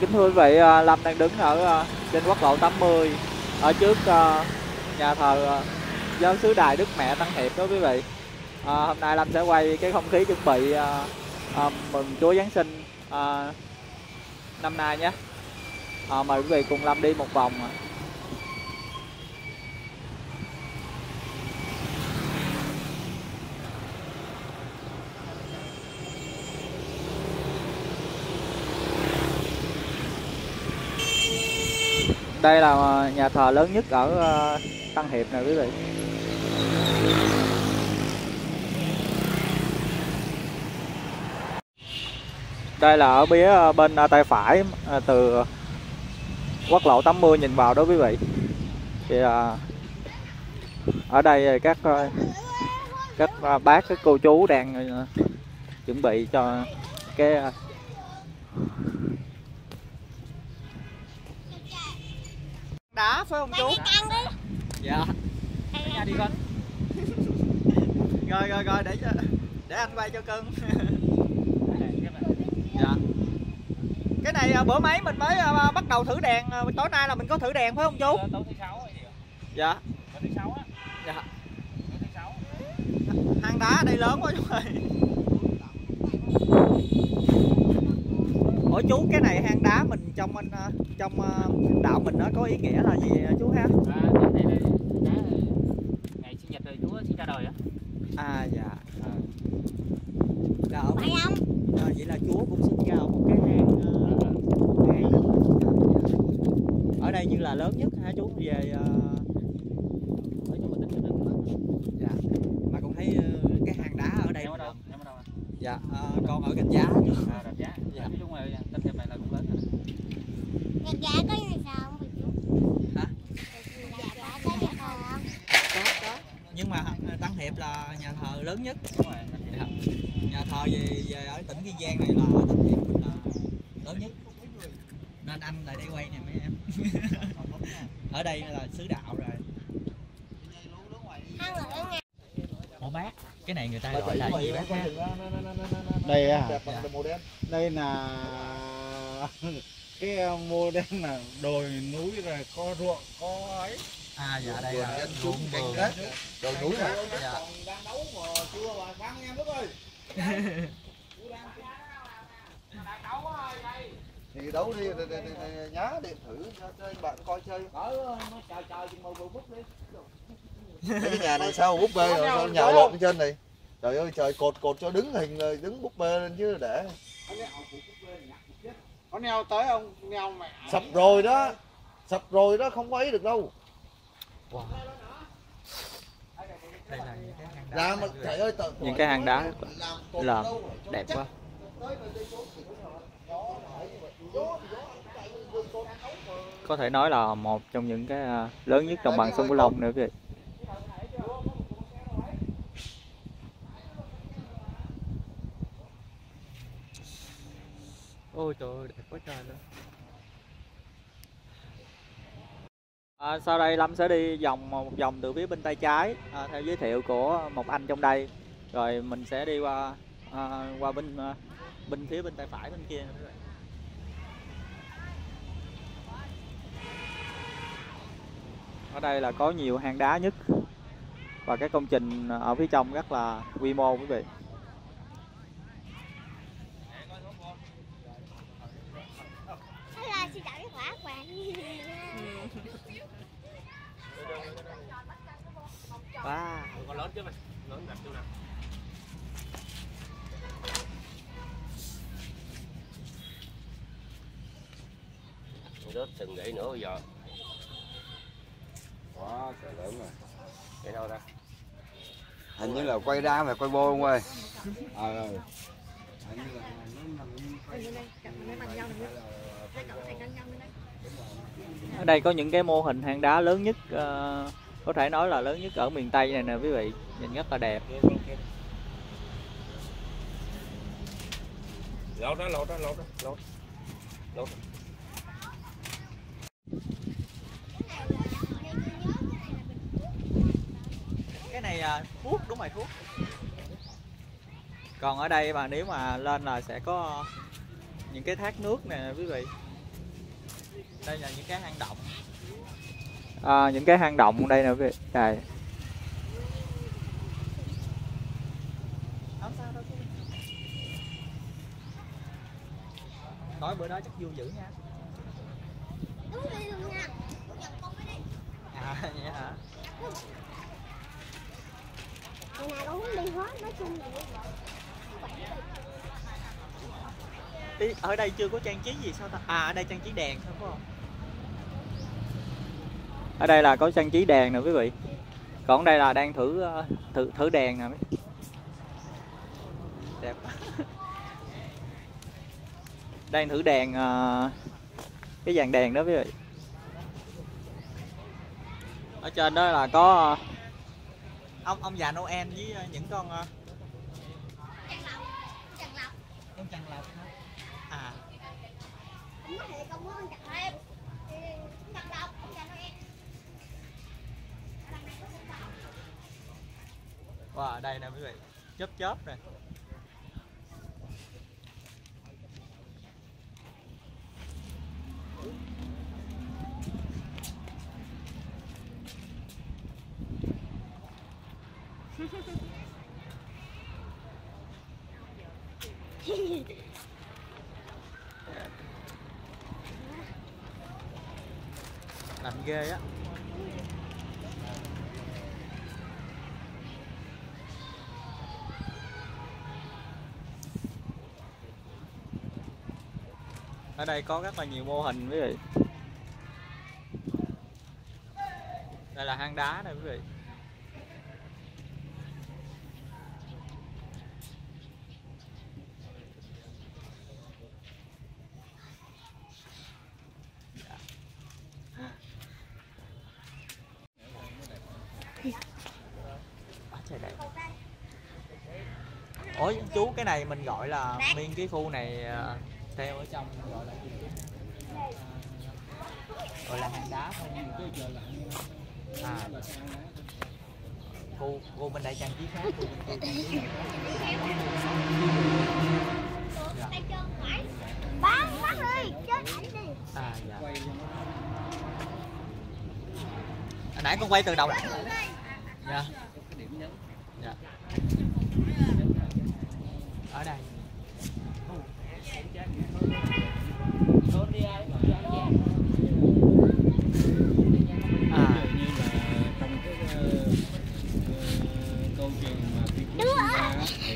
Kính thưa quý vị, Lâm đang đứng ở trên quốc lộ 80 ở trước nhà thờ Giáo Xứ Đài Đức Mẹ Tân Hiệp đó quý vị. Hôm nay Lâm sẽ quay cái không khí chuẩn bị mừng Chúa Giáng sinh năm nay nhé. Mời quý vị cùng Lâm đi một vòng. Đây là nhà thờ lớn nhất ở Tân Hiệp này quý vị. Đây là ở phía bên tay phải từ quốc lộ 80 nhìn vào đó quý vị. Thì ở đây các bác các cô chú đang chuẩn bị cho cái đá phải không chú? Dạ. Ở nhà đi con. Rồi để anh quay cho cưng. Dạ. Cái này bữa mấy mình mới bắt đầu thử đèn, tối nay là mình có thử đèn phải không chú? Tối thứ 6 rồi. Dạ. Tối thứ 6 á. Dạ. Tối thứ 6. Hang đá ở đây lớn quá chú ơi. Ủa chú, cái này hang đá mình trong đạo mình nó có ý nghĩa là gì chú ha? Cái này là đá ngày sinh nhật rồi chú sinh ra đời á. À dạ. Dạ ông. Vậy là chú cũng sinh ra một cái hang ở đây như là lớn nhất hả chú về? Dạ. Mà còn thấy cái hang đá ở đây. Dạ. Còn ở Gạch Giá chú. Dạ. Nói chung là Tân Hiệp này là cũng lớn rồi. Gạch Giá có nhà thờ không? Hả? Gạch Giá có nhà thờ không? Có. Nhưng mà Tân Hiệp là nhà thờ lớn nhất. Đúng rồi. Dạ. Nhà thờ về ở tỉnh Kiên Giang này là Tân Hiệp là lớn nhất. Nên anh lại đây quay nè mấy em. Ở đây là xứ đạo rồi. Ủa bác, cái này người ta gọi là gì bác ha? Đây á hả? Dạ. Đây là cái mô đen là đồi núi rồi có ruộng có ấy. À dạ, đây là ruộng vườn đấy. Đồi núi hả? Dạ. Đang nấu mà chưa bà bán em Đức ơi. Đang nấu đây. Thì đấu đi nhá, điện thử cho chơi bạn coi chơi. Ở nó chờ chừng 10 phút đi. Cái nhà này sao búp bê rồi sao nhào lộn trên này. Trời ơi trời, cột cho đứng hình rồi đứng búp bê lên chứ để. Có neo tới ông neo mẹ. Sập rồi đó không có ấy được đâu. Wow. Đây là những cái hàng đá. Trời ơi, những cái hàng đá là đẹp quá. Có thể nói là một trong những cái lớn nhất đồng bằng sông Cửu Long nữa kìa. Ôi trời ơi, đẹp quá trời luôn. Sau đây Lâm sẽ đi một vòng từ phía bên tay trái theo giới thiệu của một anh trong đây, rồi mình sẽ đi qua bên phía bên tay phải bên kia. Ở đây là có nhiều hang đá nhất và cái công trình ở phía trong rất là quy mô quý vị. Wow. Rớt sừng để nữa bây giờ. Quá trời lớn rồi. Để đâu ra? Hình như là quay ra mà quay vô không ơi. Rồi. Hình như là nó ở đây có những cái mô hình hang đá lớn nhất, có thể nói là lớn nhất ở miền Tây này nè quý vị, nhìn rất là đẹp. Lột đó. Cái này thuốc, đúng rồi thuốc. Còn ở đây mà nếu mà lên là sẽ có những cái thác nước nè quý vị. Đây là những cái hang động. À, những cái hang động đây nè. Đây. Tối bữa đó chắc vui dữ nha. À, vậy hả? Đi, ở đây chưa có trang trí gì sao ta? À, ở đây trang trí đèn thôi phải không? Ở đây là có trang trí đèn nè quý vị. Còn đây là đang thử đèn nè. Đẹp. Đang thử đèn, cái dàn đèn đó quý vị. Ở trên đó là có ông già Noel với những con Trần Lộc. À. Wow, đây nè quý vị, chớp nè. Lạnh ghê á. Ở đây có rất là nhiều mô hình quý vị. Đây là hang đá này quý vị. Ủa chú, cái này mình gọi là nguyên cái khu này theo ở trong gọi là gì? Gọi là hang đá thôi à. Khu bên đây trang trí khác, khu bên kia. Bán mắt đi, chết ảnh đi. À dạ. Hồi nãy con quay từ đầu. Dạ. Dạ. Ở đây. À. Thì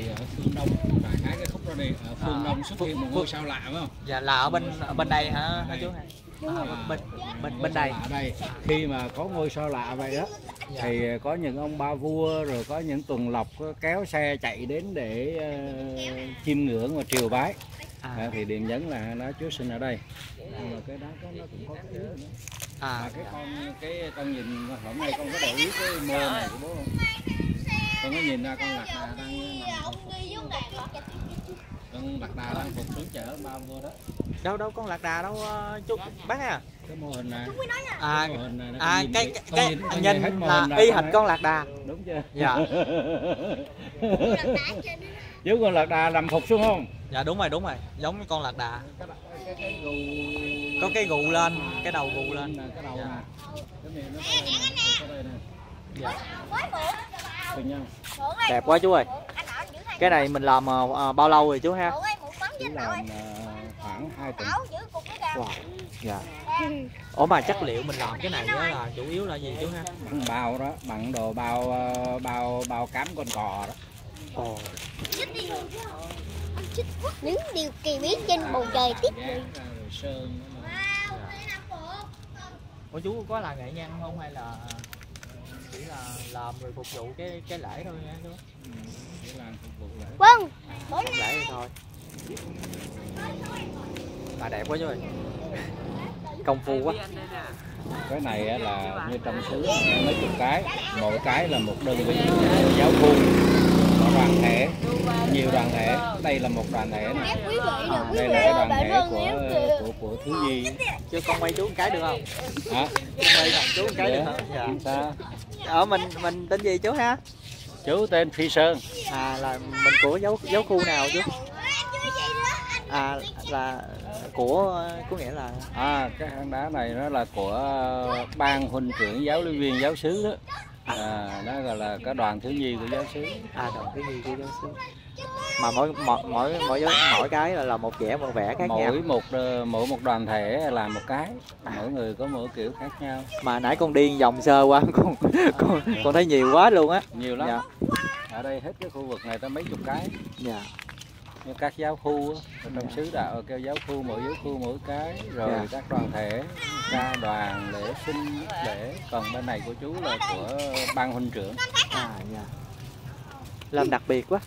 ở phương Đông và cái khúc đó đi, ở phương Đông xuất hiện một ngôi sao lạ phải không? Dạ là ở bên đây hả chú? Bên đây. Đây khi mà có ngôi sao lạ vậy đó thì có những ông ba vua rồi có những tuần lộc kéo xe chạy đến để chiêm ngưỡng và triều bái. Thì điện nhấn là nó chứa sinh ở đây. Nhưng mà cái đó nó cũng có cái nữa. Cái con nhìn hôm nay con có để ý cái mơ này của bố không? Con có nhìn ra con lạc đà đang phục xuống chở ba vua đó. Đâu con lạc đà đâu chú bác à? Cái mô hình này. Cái nhìn là y hệt con lạc đà. Đúng chưa? Dạ. Chứ con lạc đà nằm phục xuống không? Dạ đúng rồi, giống như con lạc đà. Có cái gù lên, cái đầu gù lên. Cái đầu nè. Cái miệng nó dạ. Đẹp quá chú ơi. Cái này mình làm bao lâu rồi chú ha? Chỉ làm khoảng 2 tuần. Wow. Dạ. Ủa mà chất liệu mình làm cái này đó là chủ yếu là gì chú ha? Bằng bao đó, bằng đồ bao cám con cò đó. Ồ. Những điều kỳ bí trên bầu trời tiếp đi. Ủa chú có là nghệ nhân không hay là chỉ là làm rồi phục vụ cái lễ thôi nha chú? Chỉ làm phục vụ lễ. Vâng. Lễ thôi. Mà đẹp quá chú ơi. Công phu quá. Cái này là như trong xứ mấy chục cái, mỗi cái là một đơn vị giáo khu, một đoàn thể, nhiều đoàn thể. Đây là một đoàn thể này. Đây là cái đoàn thể của thứ gì? Chứ con quay chú một cái được không? Hả? Quay chú một cái được không? Dạ. Ở mình tên gì chú ha? Chú tên Phi Sơn. À là mình của giáo khu nào chú? À là Của nghĩa là cái hang đá này nó là của ban huynh trưởng giáo lý viên giáo xứ đó. Nó gọi là cái đoàn thiếu nhi của giáo xứ. Đoàn thiếu nhi của giáo xứ. Mà mỗi cái là một vẽ khác mỗi nhau. Mỗi một đoàn thể là một cái, mỗi người có mỗi kiểu khác nhau. Mà nãy con điên vòng sơ qua con thấy nhiều quá luôn á. Nhiều lắm. Dạ. Ở đây hết cái khu vực này tới mấy chục cái. Dạ. Như các giáo khu trong xứ đạo kêu giáo khu mỗi cái rồi dạ. Các đoàn thể ca đoàn lễ sinh lễ, còn bên này của chú là của ban huynh trưởng. Dạ. Làm đặc biệt quá.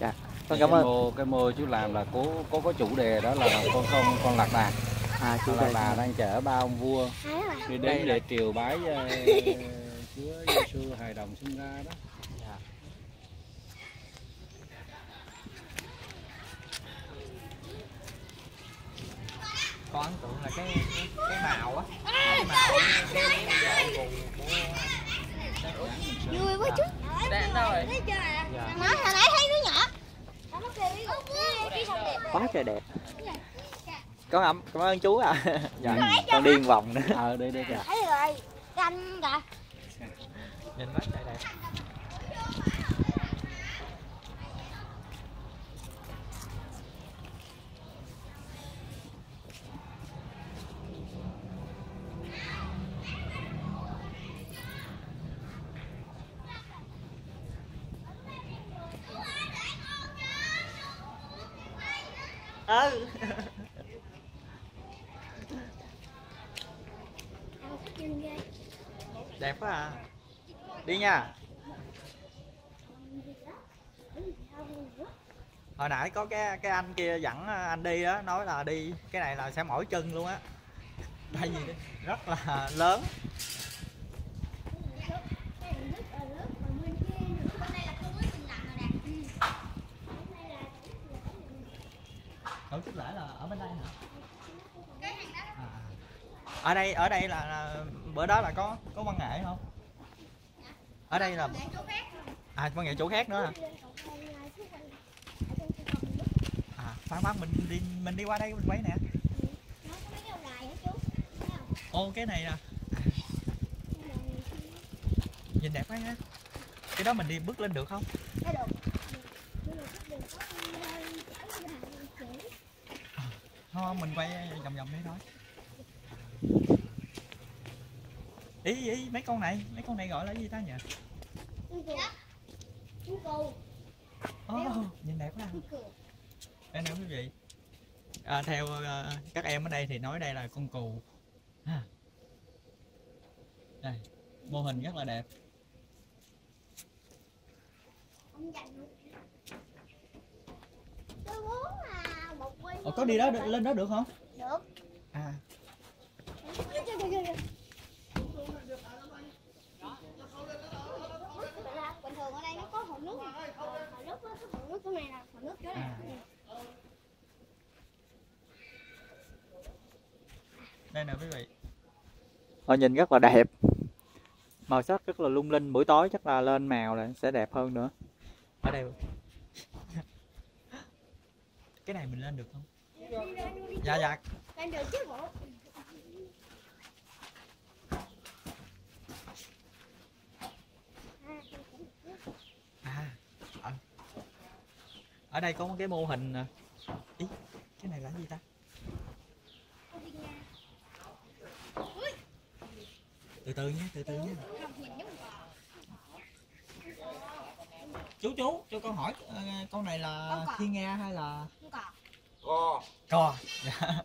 Dạ. Con cảm ơn. Cái mô chú làm là có chủ đề đó là con lạc đà. Chú lạc đà đang chở ba ông vua đi đến để triều bái Chúa Giêsu hài đồng sinh ra đó. Con ấn tượng là cái màu á, vui quá chú. Má hồi nãy thấy đứa nhỏ. Quá trời đẹp. Con ẩm, cảm ơn chú ạ. Con điên vòng nữa. Đi kìa. Thấy rồi, canh kìa. Nhìn quá trời đẹp. Đẹp quá à. Đi nha. Hồi nãy có cái anh kia dẫn anh đi đó, nói là đi cái này là sẽ mỏi chân luôn á. Tại vì rất là lớn. Tổ chức lễ là ở bên đây hả? Ở đây là bữa đó là có văn nghệ không? Ở đây là văn nghệ chỗ khác nữa hả? Khoan mình đi qua đây mình quay nè. Ô cái này nè. Nhìn đẹp quá ha. Cái đó mình đi bước lên được không? Không, mình quay vòng đi thôi. Ý mấy con này gọi là gì ta nhỉ? Nhìn đẹp quá. Đây nè quý vị. Theo các em ở đây thì nói đây là con cù. Đây, mô hình rất là đẹp. Có đi đó lên đó được không? Được. Bình thường ở đây nó có hồ nước. Hồ nước chỗ này nè, hồ nước chỗ này. Đây nè quý vị. Nhìn rất là đẹp. Màu sắc rất là lung linh, buổi tối chắc là lên màu là sẽ đẹp hơn nữa. Ở đây. Cái này mình lên được không? Dạ. Lên được chứ bộ. Ở đây có một cái mô hình. Ý, cái này là gì ta? Từ từ nha. Chú cho con hỏi con này là thiên nga hay là cò? Dạ.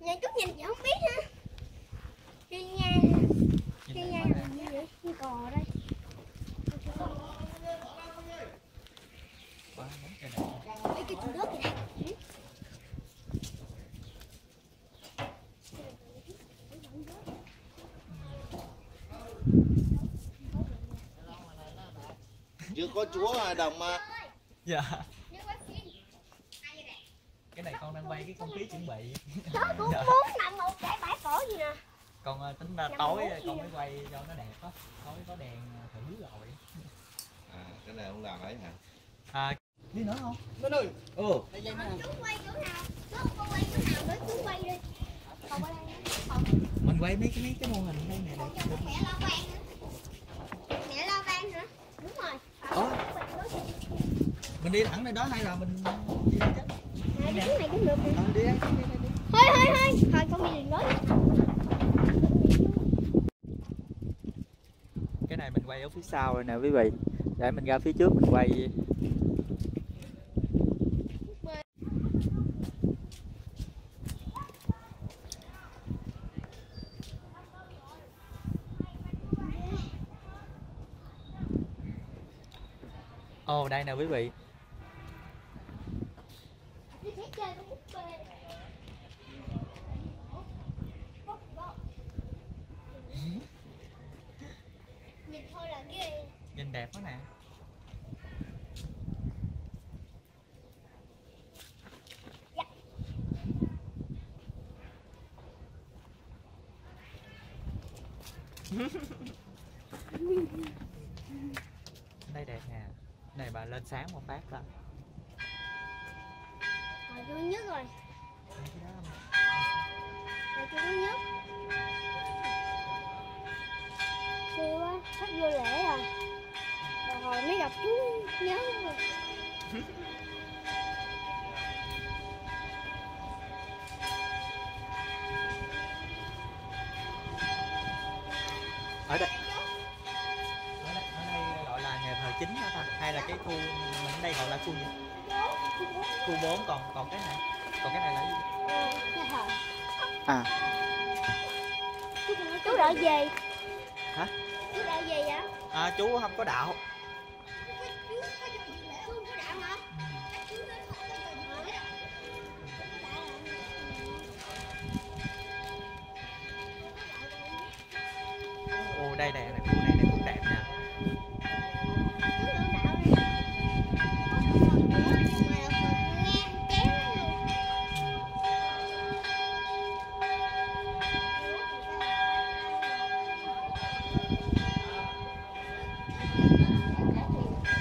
Nhìn chút nhìn chị không biết ha. Thiên nga là như vậy, như cò đây. Cái chỗ đất kìa. Chưa có Chúa Hài Đồng mà. Dạ. Cái này con đang quay cái không khí chuẩn bị. Nó cũng muốn nằm một cái bãi cỏ gì nè. Con tính ra tối con mới quay cho nó đẹp á. Tối có đèn thử rồi. Cái này không làm ấy hả? Đi nữa không? Bên ơi. Chú quay chỗ nào? Chú không quay chỗ nào nữa Mình quay mấy cái mô hình đây nè. Mẹ La Vang nữa. Đúng rồi. Ủa? Mình đi thẳng đây đó hay là mình đi đây chứ? Này, cái này cũng được nè. Đi đây, đi. Thôi. Thôi con đi đường đó. Cái này mình quay ở phía sau rồi nè quý vị. Để mình ra phía trước mình quay. Ồ, đây nè quý vị. Nhìn đẹp quá nè. Đây đẹp nè. Này bà lên sáng một phát lắm. Rồi tôi nhức rồi. Rồi tôi nhức. Tôi quá, sắp vô lễ rồi. Rồi hồi mới gặp chú nhớ rồi. Ở đây. Chính hả ta? Hay là cái khu mình ở đây gọi là khu gì? Khu 4, còn cái này. Còn cái này là gì? Nhà thờ. À. Chú đợi về. Hả? Chú đợi về vậy? À, chú không có đạo. Chú không có đạo hả? Ồ, đây nè.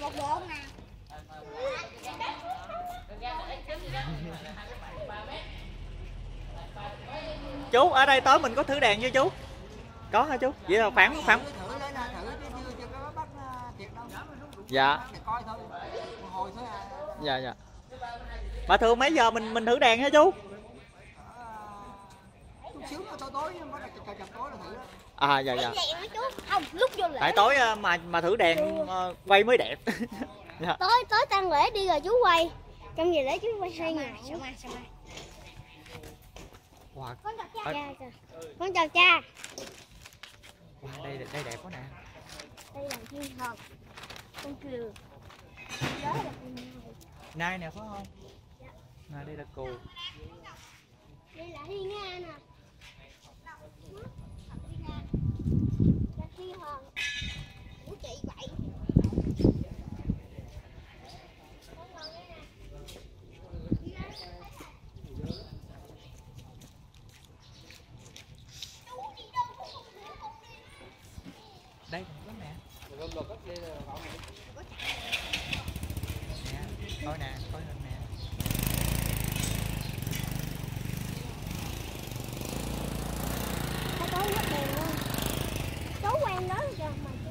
một bộ nè. Chú ở đây tối mình có thử đèn chưa chú? Có hả chú? Vậy là khoảng dạ. Dạ. Bà thường mấy giờ mình thử đèn hả chú? À dạ. Không, lúc vô lễ. Tại tối mà thử đèn quay mới đẹp. Dạ. Tối tang lễ đi rồi chú quay. Trong ngày lễ chú quay 2 ngày. Wow. Con chào cha. Con chào cha. Wow, đây đẹp quá nè. Đây là thiên thần. Con cừu. Đó là nai nè phải không? Dạ. Nai đây là cừu. Đây là thiên nga nè. Là thiên hòn của chị vậy. Đây có mẹ. Coi nè, coi hình nè.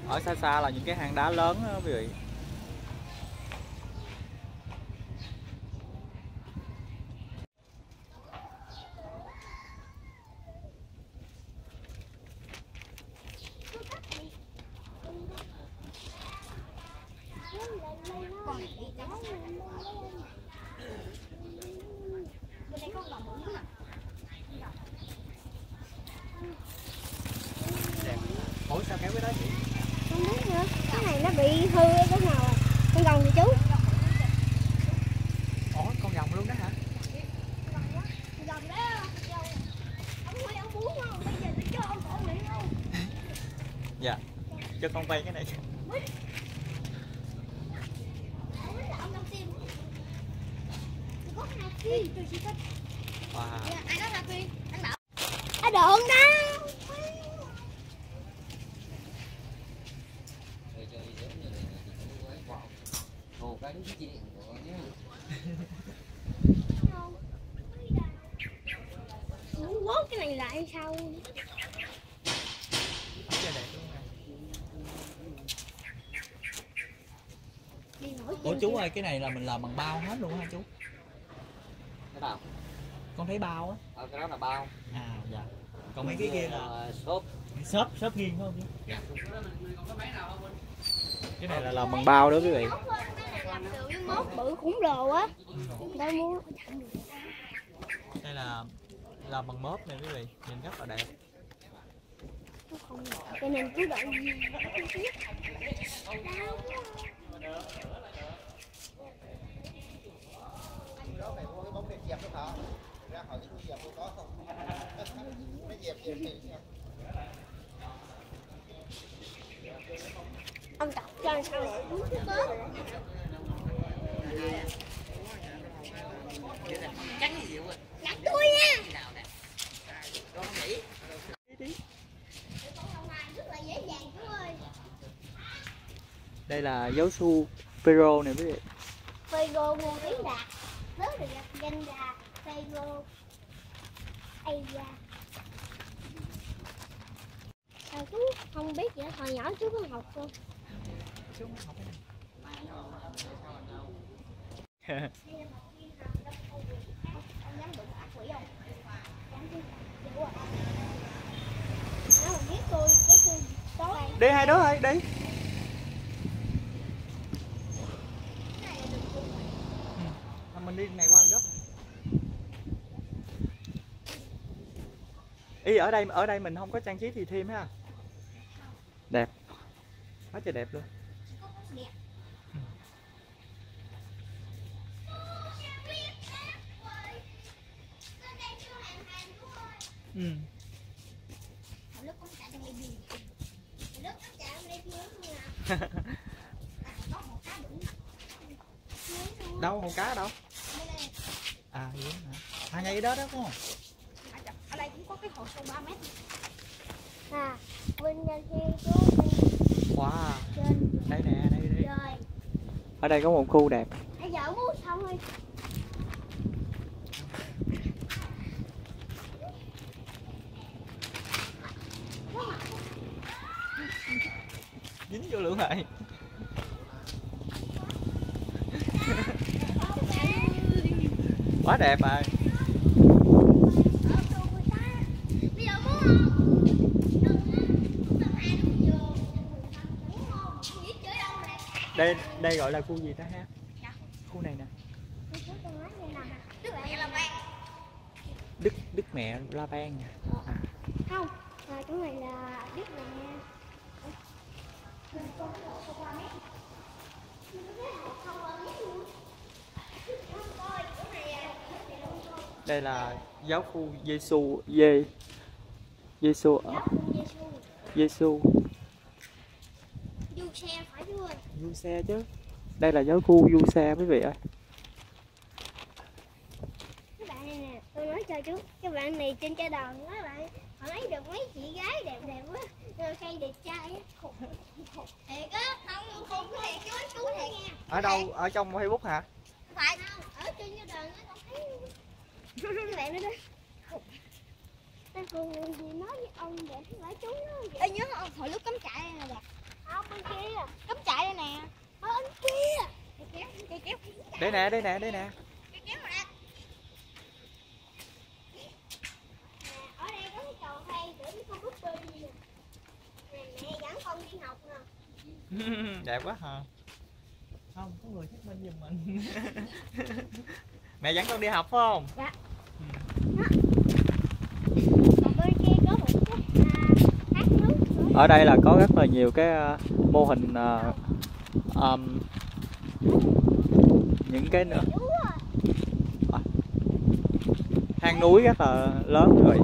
Ở xa xa là những cái hang đá lớn đó quý vị. Con rồng gì chú? Ủa, con rồng luôn đó hả? Dạ. Cho con vay cái này. Wow. Ai nói là phi, ăn đậu. Ai độn đó. Quất cái này lại sao? Ủa chú ơi, cái này là mình làm bằng bao hết luôn hả chú? Cái nào? Con thấy bao á. Cái đó là bao. À dạ. Còn mấy cái kia là xốp. Xốp nghiêng không chú? Dạ. Cái này là làm bằng bao đó quý vị. Mốt bự khủng đồ á. Đây mua. Đây là làm bằng mớp này quý vị, nhìn rất là đẹp. Cái này chú đậu. Ông tập cho sao lại đúng cái bớt. Đặt tôi nha. Đây là giáo su Phêrô này quý vị. Phêrô Ngô Ý Đạt, rất được danh là Phêrô Asia. Sao chú không biết vậy? Hồi nhỏ chú có học không? Chú không học cái này. Đi hai đứa ơi, đi. Mình đi này qua gấp. Ý ở đây mình không có trang trí thì thêm ha. Đẹp. Quá trời đẹp luôn. Ừ. Đâu hồ cá đâu? À vậy hả? À ngay đó đó đúng không? Ở đây cũng có cái hồ sâu 3 mét. À, bên nhà kia chú. Wow. Đây nè, đây. Ở đây có một khu đẹp. Bây giờ muốn xong rồi. Dính vô lưỡng lại. Quá đẹp rồi. Đây gọi là khu gì ta ha? Dạ. Khu này nè. Đức Mẹ La Vang. Đức Mẹ La Vang nè. À. Không, chỗ này là Đức Mẹ. Đây là giáo khu Giê-xu. Giê-xu. Du xe phải chứ ơi. Du xe chứ. Đây là giáo khu du xe quý vị ơi. Các bạn này nè, tôi nói cho chú. Các bạn này trên cái đầu, các bạn họ lấy được mấy chị gái đẹp quá. Cây đẹp trai á. Khùng thiệt á, không khùng thiệt chứ, chú thiệt nha. Ở đâu? Ở trong Facebook hả? Phải không, ở trên cái đường á, thấy mẹ nó đó. Tao còn gì nói với ông vậy, nói chú nó vậy. Ê nhớ không, hồi lúc cắm trại đây nè đẹp. Không, bên kia. Cắm trại đây nè. Ở bên kia. Cây kéo. Đây nè. Cây kéo rồi nè. Ở đây có cái cầu hay, để mấy con búp bê đi nè. Mẹ dẫn con đi học nè. Đẹp quá hả? Không, có người thích bên giùm mình. Mẹ dẫn con đi học phải không? Dạ. Ở đây là có rất là nhiều cái mô hình những cái nữa. Hang núi rất là lớn rồi.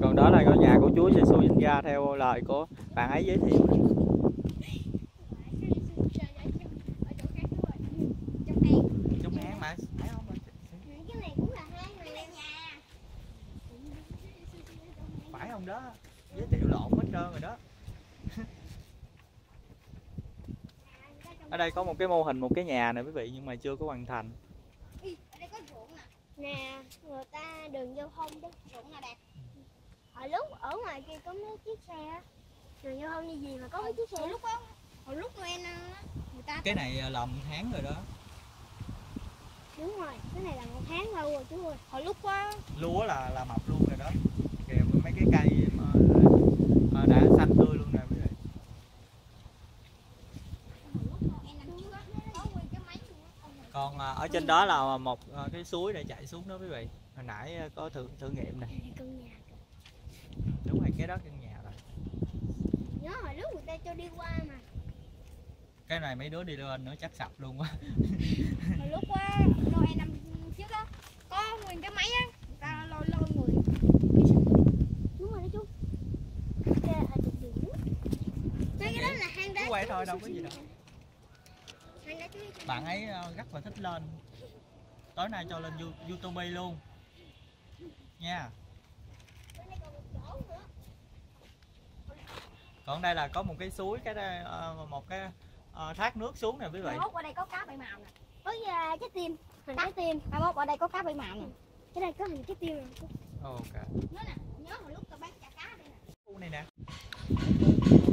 Còn đó Chúa Giêsu sinh ra theo lời của bạn ấy giới thiệu. Phải không đó, giới thiệu lộn hết trơn rồi đó. Ở đây có một cái mô hình một cái nhà này quý vị, nhưng mà chưa có hoàn thành. Ở đây có ruộng nè, người ta đường giao thông đó, ruộng là đẹp. Hồi lúc ở ngoài kia có mấy chiếc xe, đường giao thông như gì mà có mấy chiếc xe. Lúc đó, hồi lúc Noel người ta... Cái này là một tháng rồi đó. Đúng rồi, cái này là một tháng lâu rồi chú ơi. Hồi lúc đó... Lúa là mập luôn rồi đó. Kìa mấy cái cây mà đã xanh tươi luôn nè. Còn ở trên đó là một cái suối để chạy xuống đó quý vị. Hồi nãy có thử nghiệm này. Đúng rồi, cái đó căn nhà rồi. Nhớ hồi lúc người ta cho đi qua mà. Cái này mấy đứa đi lên nữa chắc sập luôn quá. Hồi lúc qua Noel năm trước đó có nguyên cái máy á, người ta lôi người. Đúng rồi đó chú. Cái đó là hang đá. Chú quay thôi đâu có gì đâu. Bạn ấy rất là thích lên. Tối nay cho lên YouTube luôn nha. Còn đây là có một cái suối, cái đây, một cái thác nước xuống nè quý vị. Ở đây có cá bảy màu nè. Với trái tim, hình trái tim. Ở đây có cá bảy màu nè. Cái đây có hình trái tim nè. Ok. Nhớ hồi lúc tao bán chả cá đây nè. Khu này nè.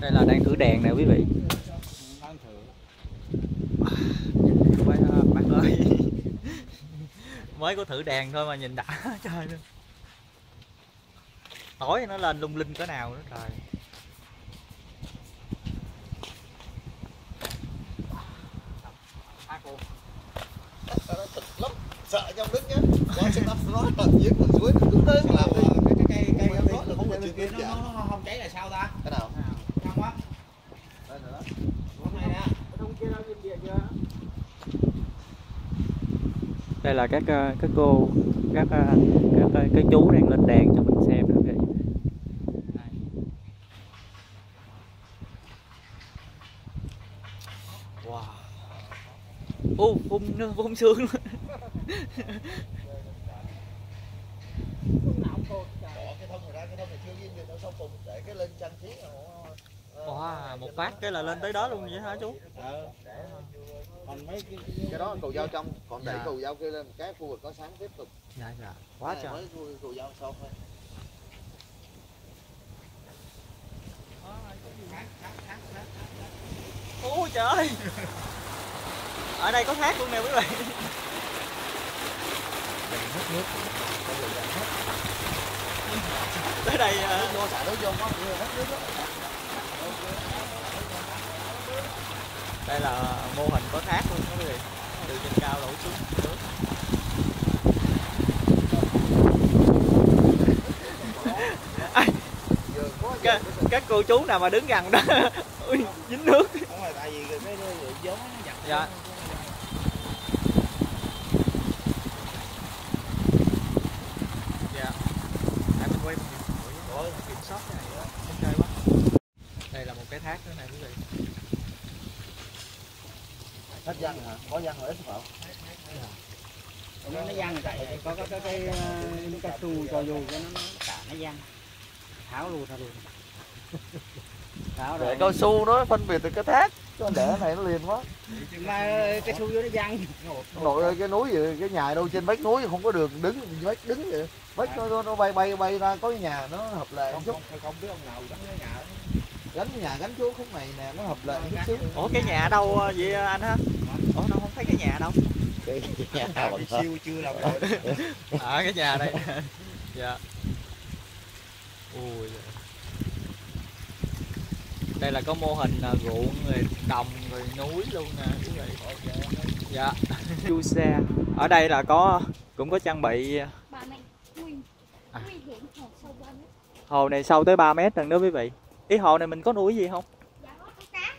Đây là đang thử đèn nè quý vị. Bác ơi. Mới có thử đèn thôi mà nhìn đã. Trời ơi. Tối nó lên lung linh cỡ nào nữa trời. Sợ trong nước nhá. Có xe tắp rót tận dưới của suối cứ thế làm cái rót là không được, nó không cháy là sao ta? Cái nào? Không quá. Đây nữa. Hôm nay nè. Không kia đâu nhìn địa chưa? Đây là các cô, các chú đang lên đèn cho mình xem đó. Wow. Ô, phun sương luôn. Wow, một phát cái là lên tới đó luôn vậy hả chú? Còn mấy cái đó cầu dao trong, còn đẩy cầu dao kia lên cái khu vực có sáng tiếp tục. Dạ dạ, quá trời. Mới cầu dao xong thôi. Ôi trời ơi. Ở đây có thác luôn nè quý vị. Tới đây vô xả nó vô có người hết nước đó. Đây là mô hình có thác luôn các quý vị, từ trên cao đổ xuống nước. À, các cô chú nào mà đứng gần đó dính nước. Tại vì cái vốn nó giặt. Dạ. Dạ. Hãy mình quay mình kiểm soát cái này đó, không chơi quá. Đây là một cái thác nữa này quý vị. Hết văng hả? Có văng rồi ít không? Nó văng tại có cái su cho vô cho nó cả nó văng. Tháo luôn ra luôn. Tháo rồi. Cao su nó phân biệt từ cái thác, cho để này nó liền quá. Chừng mai cái su vô nó văng. Nội ơi cái núi vậy, cái nhà đâu trên vách núi không có đường đứng, vách đứng vậy. Vách nó bay ra có nhà nó hợp lệ chút. Không biết ông nào đánh cái nhà. Gánh chú khúc này nè, nó hợp lệ chút xíu. Ủa cái nhà đâu vậy anh hả? Ủa đâu không thấy cái nhà đâu. Cái nhà còn siêu chưa làm rồi. À cái nhà đây. Dạ. Ui. Đây là có mô hình ruộng rồi đồng rồi núi luôn nè quý vị. Dạ. Du xe. Ở đây là có cũng có trang bị hồ này sâu tới 3 mét lần đó quý vị. Ý hồ này mình có nuôi gì không? Dạ có cá. À,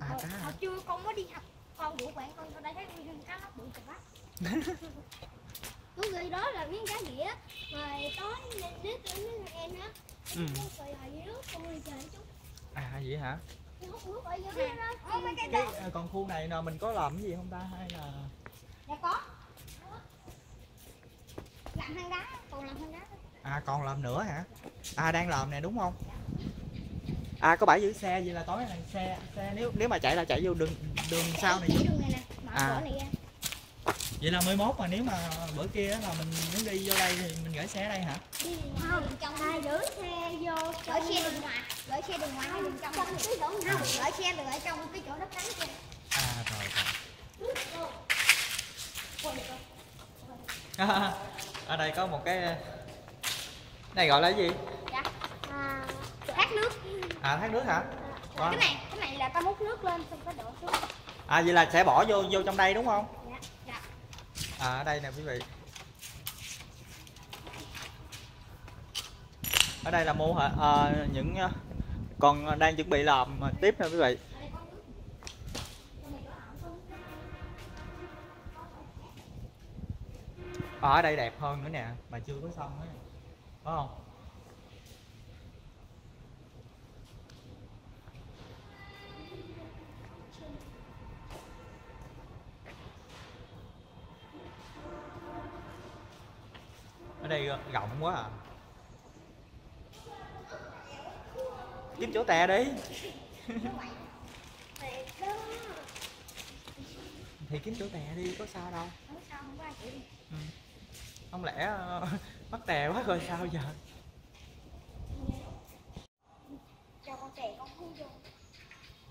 cá. Hồi trưa con mới đi học, con rủ bạn con ra đây thấy nuôi cá nó bự chà bát. Chú ghi đó là miếng cá dĩa, rồi tối đến đứa em á, À vậy hả? Cái còn khu này nè mình có làm cái gì không ta hay là? Dạ có. Làm hang đá, còn làm hang đá. À còn làm nữa hả? À đang làm nè đúng không? À có bãi giữ xe vậy là tối này xe nếu mà chạy là chạy vô đường sau này. Đường này nè, mở này ra. Vậy là 11 mà nếu mà bữa kia là mình muốn đi vô đây thì mình gửi xe ở đây hả? Không, trong gửi xe vô gửi xe đường ngoài, gửi xe đường ngoài hay đường trong? Trong cái chỗ nào? Gửi xe được ở trong cái chỗ đất trắng kia. À rồi. Ở đây có một cái này gọi là cái gì? Dạ. À, thác nước. À thác nước hả? Wow. Cái này là ta múc nước lên xong có đổ xuống. À vậy là sẽ bỏ vô trong đây đúng không? À, ở đây nè quý vị. Ở đây là mô hình những còn đang chuẩn bị làm tiếp nè quý vị. Ở đây đẹp hơn nữa nè, mà chưa có xong á. Phải không? Đây rộng quá à. Kiếm chỗ tè đi. Thì kiếm chỗ tè đi có sao đâu. Ừ. Không lẽ mắc tè quá rồi sao giờ.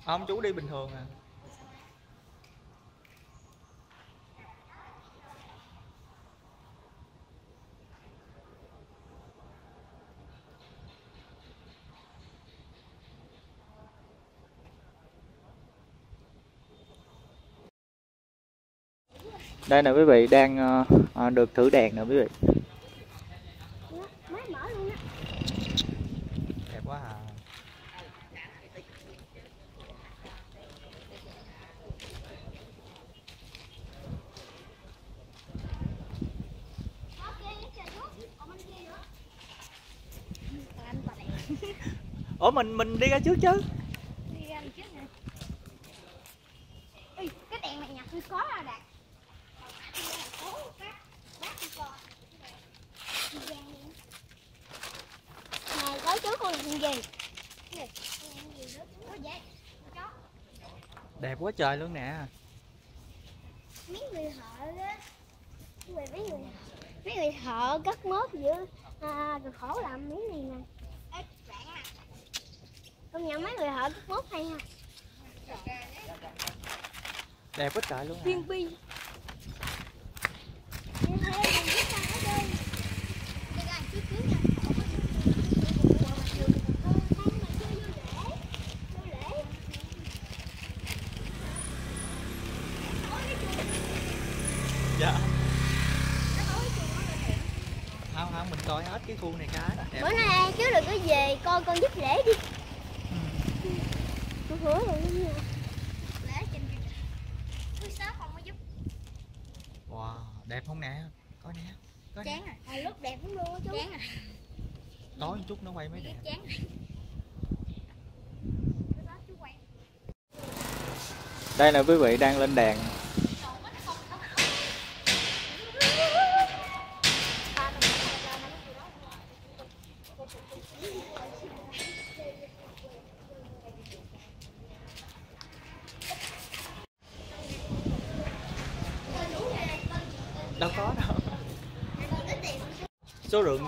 Ông chú đi bình thường à. Đây nè quý vị, đang được thử đèn nè quý vị. Mới mở luôn á. Đẹp quá à. Ủa mình đi ra trước chứ. Đi ra trước nè. Cái đèn này nhà tôi có rồi Đạt. Này có chú con làm gì? Đẹp quá trời luôn nè. Mấy người họ đó, mấy người họ cắt mốt giữa rồi khổ làm miếng này nè. Công nhận mấy người họ cắt mốt hay ha. Đẹp quá trời luôn. Viên bi. Dạ. Không mình coi hết cái khu này cái. Đẹp. Bữa nay chứ đừng có về coi con giúp lễ đi. Con hứa rồi. Lễ trên tôi sớm không có giúp. Wow, đẹp không nè? Coi nè. Coi chán nè. À. Lúc đẹp lắm luôn á chú. Chán à. Tối một chút nó quay mới đẹp. Chán. Đây là quý vị đang lên đèn. Đâu có đâu. Số lượng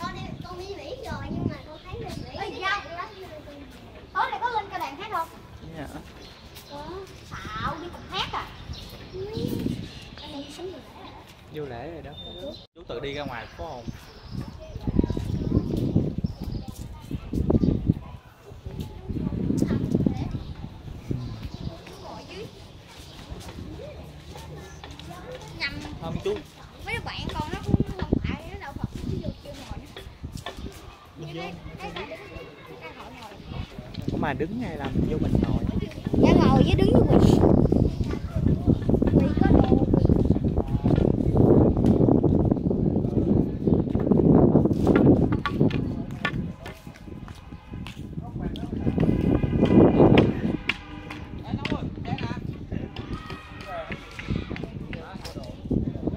Con đi Mỹ rồi nhưng mà con thấy lên Mỹ. Tối nay có lên ca đàn hát không? Dạ. Xạo đi cùng hát à. Vô lễ rồi đó. Chú tự đi ra ngoài có không? Không chú. Mấy đứa bạn con nó cũng không phải nó đâu Phật chứ vô chưa ngồi nữa. Cái mà đứng này làm vô mình ngồi. Dạ ngồi với đứng với mình. Vì có đồ.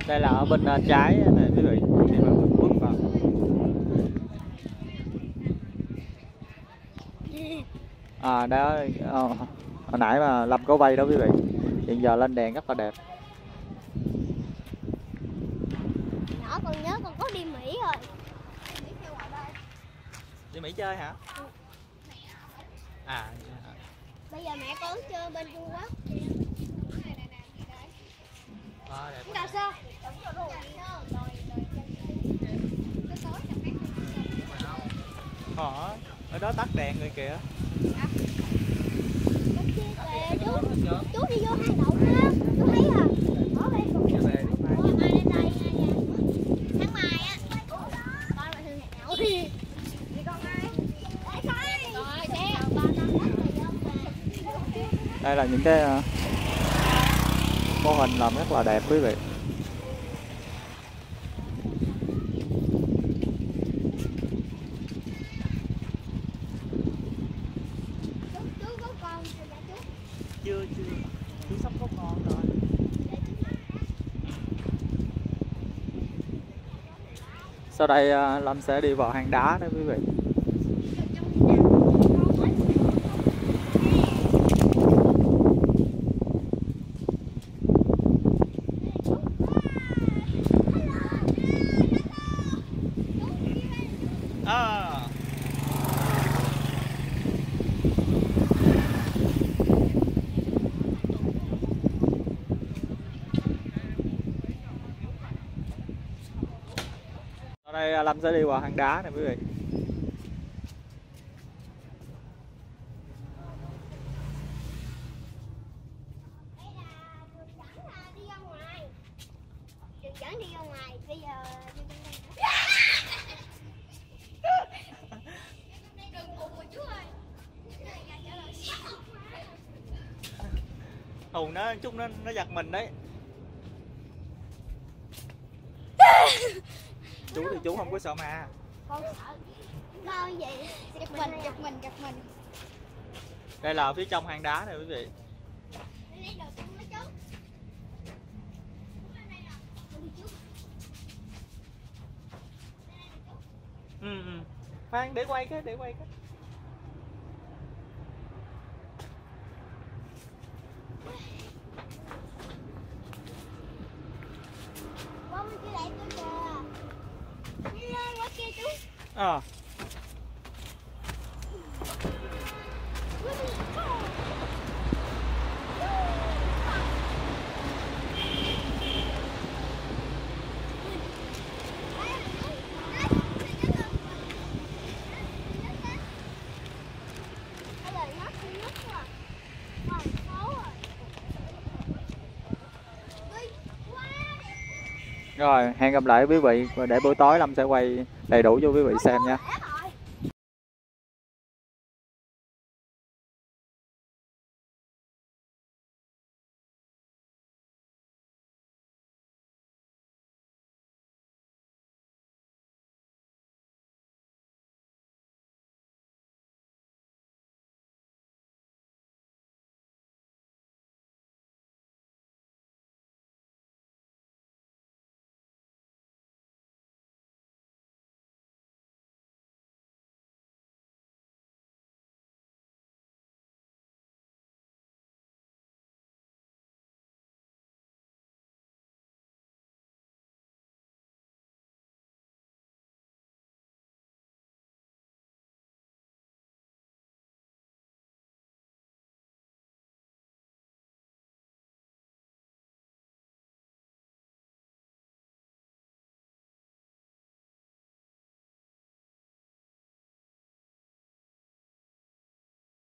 Đây là ở bên trái này quý vị, thì bạn bước vào. À đó, hồi nãy mà Lâm có bay đó quý vị. Hiện giờ lên đèn rất là đẹp. Nhỏ con nhớ con có đi Mỹ rồi. Đi Mỹ chơi hả? À. Bây giờ mẹ con chơi bên Trung Quốc. Đào sơ. Ở đó tắt đèn rồi kìa. Chú đi vô hang động ha. Chú thấy à? Ở đây. Mai lên đây nha. Tháng mai á. Con lại thương nhậu đi. Đi con ơi. Rồi xe. Đây là những cái mô hình làm rất là đẹp quý vị. Chú có con rồi dạ chú? Chưa. Chú sắp có con rồi. Sau đây Lâm sẽ đi vào hang đá đó quý vị. Đây Lâm sẽ đi vào hang đá này quý vị. Đây là đường dẫn đi ra ngoài. Đường dẫn đi ra ngoài. Bây giờ Hùng nó chút nó giật mình đấy. Chú thì chú không có sợ mà. Không sợ. Thôi vậy. Giật mình. Đây là ở phía trong hang đá này quý vị. Khoan để quay cái. À. Rồi, hẹn gặp lại quý vị, và để buổi tối Lâm sẽ quay đầy đủ cho quý vị xem nha.